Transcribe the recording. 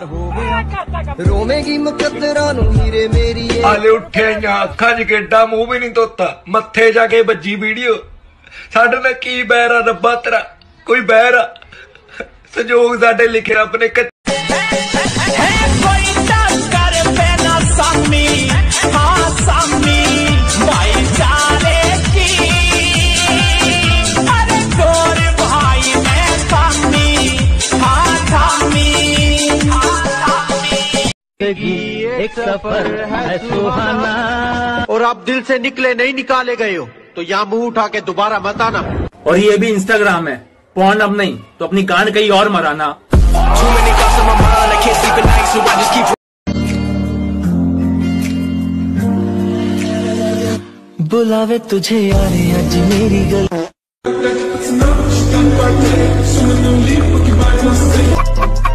हो गया रोमेगी मुकद्दरा नू हीरे मेरी आले उठे अखा च गेडा मूह भी नहीं धोता मथे जाके बजी वीडियो साडे नाल की बैर आ रब्बा तेरा कोई बैर आ संजोग साडे लिखे रब ने एक सफर है सुहाना और आप दिल से निकले नहीं निकाले गए हो तो यहाँ मुंह उठा के दोबारा मत आना। और ये भी इंस्टाग्राम है पॉर्न अब नहीं तो अपनी कान कहीं और मराना। बुलावे तुझे यारे आज मेरी गल